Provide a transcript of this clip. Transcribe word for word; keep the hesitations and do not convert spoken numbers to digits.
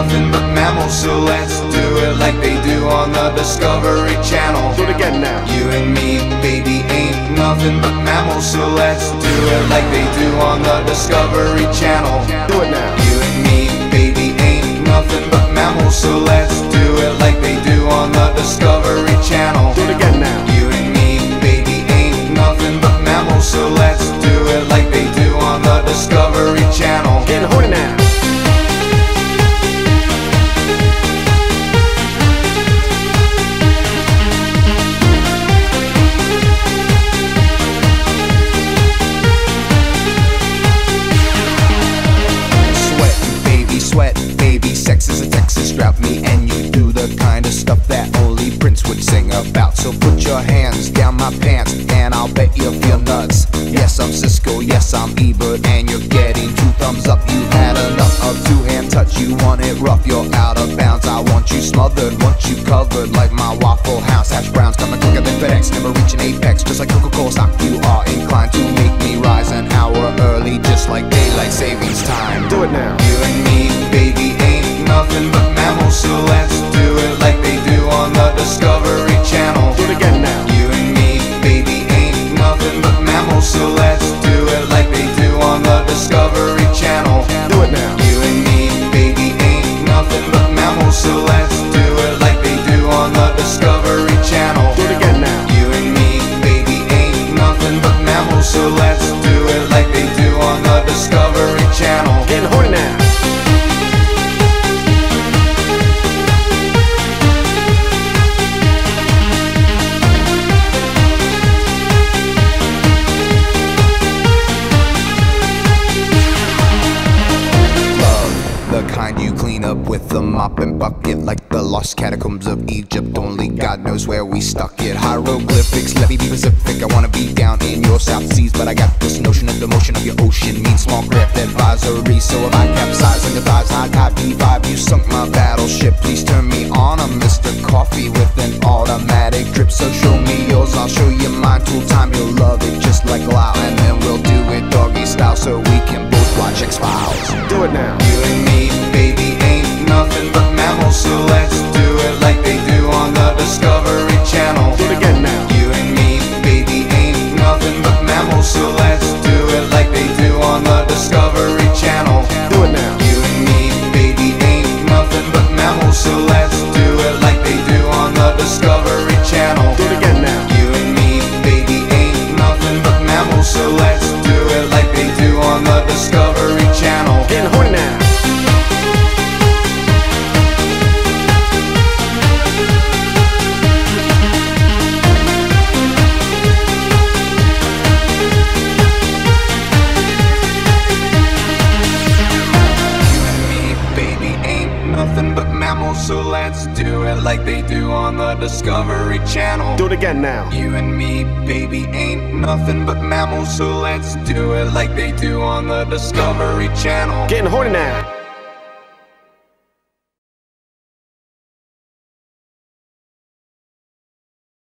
nothing but mammals, so let's do it like they do on the Discovery Channel. Do it again now. You and me, baby, ain't nothing but mammals, so let's do it like they do on the Discovery Channel. Do it now. You and me, baby, ain't nothing but mammals, so let's do it like they do on the Discovery Channel. Do it again now. You and me, baby, ain't nothing but mammals, so let's do it like they do on the Discovery Channel. Get hold it now. So put your hands down my pants and I'll bet you'll feel nuts. Yes, I'm Cisco, yes, I'm Ebert, and you're getting two thumbs up. You had enough of two-hand touch, you want it rough, you're out of bounds. I want you smothered, want you covered like my Waffle House. Hash browns coming quicker than FedEx, never reach an apex. Just like Coca-Cola stock, you are inclined to make me rise an hour early, just like daylight savings time. Do it now. You and me, baby, ain't nothing but mammals, so let's do it like they do on the Discovery Channel. So let's do it like they do on the Discovery Channel. Do it now. You and me, baby, ain't nothing but mammals, so let's do it like they do on the Discovery Channel. Do it again now. You and me, baby, ain't nothing but mammals, so let's do it like they do on the Discovery Channel. Get hold it now. Like the lost catacombs of Egypt, only God knows where we stuck it. Hieroglyphics, let me be Pacific. I wanna be down in your South Seas, but I got this notion of the motion of your ocean means small craft advisory. So if I capsize on your thighs, high tide D five, you sunk my battleship. Please turn me on, I'm Mr Coffee with an automatic drip. So show me yours, I'll show you mine. Tool Time, you'll love it just like Lyle, and then we'll do it doggy style so we can both watch X Files. Do it now. You and me, baby, ain't nothing but mammals, so let's do it like they do on the Discovery Channel. Do it again now. You and me, baby, ain't nothing but mammals, so let's do it like they do on the Discovery Channel. Do it now. You and me, baby, ain't nothing but mammals, so let's do it like they do on the Discovery Channel. Do it again now. You and me, baby, ain't nothing but mammals, so let's do it like they do on the Discovery Channel. Get horny now. So let's do it like they do on the Discovery Channel. Do it again now. You and me, baby, ain't nothing but mammals, so let's do it like they do on the Discovery Channel. Getting horny now.